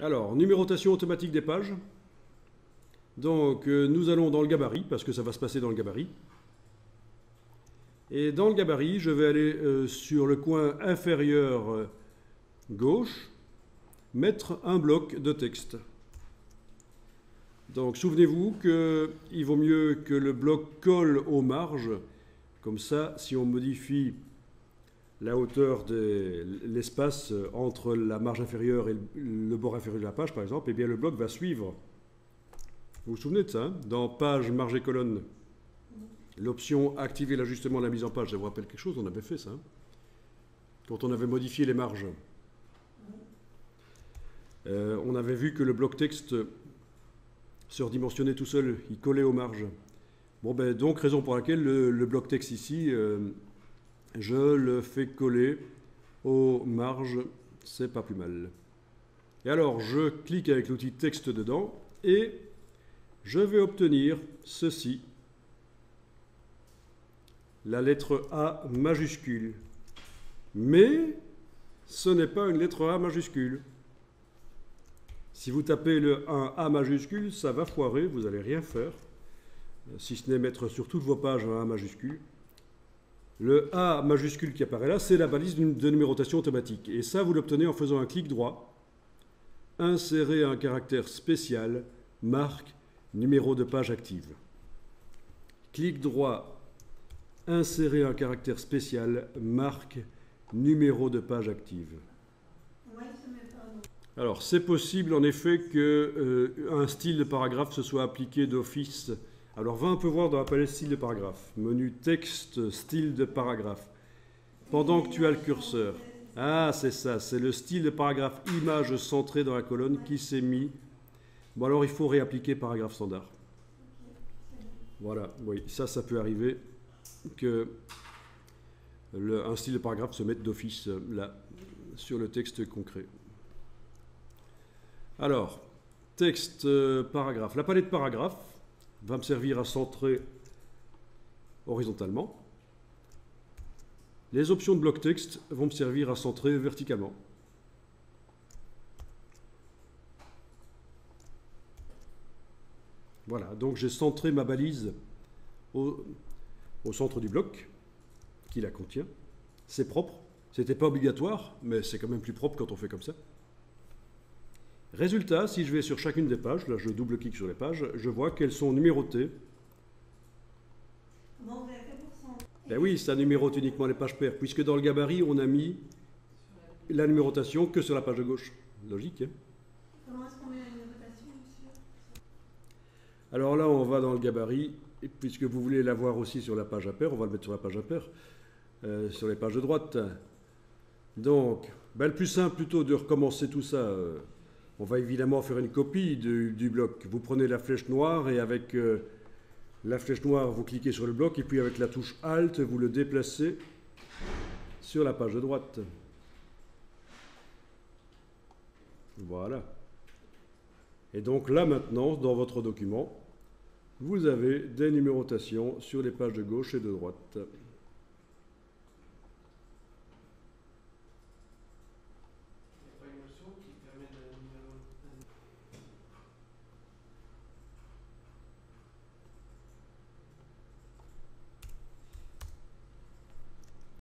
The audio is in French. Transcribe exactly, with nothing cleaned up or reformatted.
Alors, numérotation automatique des pages. Donc, euh, nous allons dans le gabarit, parce que ça va se passer dans le gabarit. Et dans le gabarit, je vais aller euh, sur le coin inférieur euh, gauche, mettre un bloc de texte. Donc, souvenez-vous qu'il vaut mieux que le bloc colle aux marges. Comme ça, si on modifie la hauteur de l'espace entre la marge inférieure et le bord inférieur de la page, par exemple, eh bien, le bloc va suivre. Vous vous souvenez de ça, hein? Dans Page, Marge et Colonne, l'option Activer l'ajustement de la mise en page, ça vous rappelle quelque chose? On avait fait ça, hein, quand on avait modifié les marges. Euh, on avait vu que le bloc texte se redimensionnait tout seul, il collait aux marges. Bon, ben, donc, raison pour laquelle le, le bloc texte ici, euh, je le fais coller aux marges, c'est pas plus mal. Et alors, je clique avec l'outil texte dedans et je vais obtenir ceci, la lettre A majuscule. Mais ce n'est pas une lettre A majuscule. Si vous tapez le un A majuscule, ça va foirer, vous n'allez rien faire, si ce n'est mettre sur toutes vos pages un A majuscule. Le A majuscule qui apparaît là, c'est la balise de numérotation automatique. Et ça, vous l'obtenez en faisant un clic droit, insérer un caractère spécial, marque, numéro de page active. Clic droit, insérer un caractère spécial, marque, numéro de page active. Alors, c'est possible en effet qu'un euh, style de paragraphe se soit appliqué d'office. Alors, va un peu voir dans la palette style de paragraphe. Menu texte, style de paragraphe. Pendant que tu as le curseur. Ah, c'est ça, c'est le style de paragraphe image centrée dans la colonne qui s'est mis. Bon, alors, il faut réappliquer paragraphe standard. Voilà, oui, ça, ça peut arriver que le, un style de paragraphe se mette d'office, là, sur le texte concret. Alors, texte, euh, paragraphe. La palette paragraphe va me servir à centrer horizontalement. Les options de bloc texte vont me servir à centrer verticalement. Voilà, donc j'ai centré ma balise au, au centre du bloc qui la contient. C'est propre, c'était pas obligatoire, mais c'est quand même plus propre quand on fait comme ça. Résultat, si je vais sur chacune des pages, là je double-clique sur les pages, je vois qu'elles sont numérotées. Bon, ben oui, ça numérote uniquement les pages paires, puisque dans le gabarit, on a mis la numérotation que sur la page de gauche. Logique, hein? Comment est-ce qu'on met la numérotation, monsieur? Alors là, on va dans le gabarit, et puisque vous voulez l'avoir aussi sur la page à pair, on va le mettre sur la page à pair, euh, sur les pages de droite. Donc, ben, le plus simple plutôt de recommencer tout ça... Euh, on va évidemment faire une copie du, du bloc. Vous prenez la flèche noire et avec euh, la flèche noire, vous cliquez sur le bloc et puis avec la touche Alt, vous le déplacez sur la page de droite. Voilà. Et donc là maintenant, dans votre document, vous avez des numérotations sur les pages de gauche et de droite.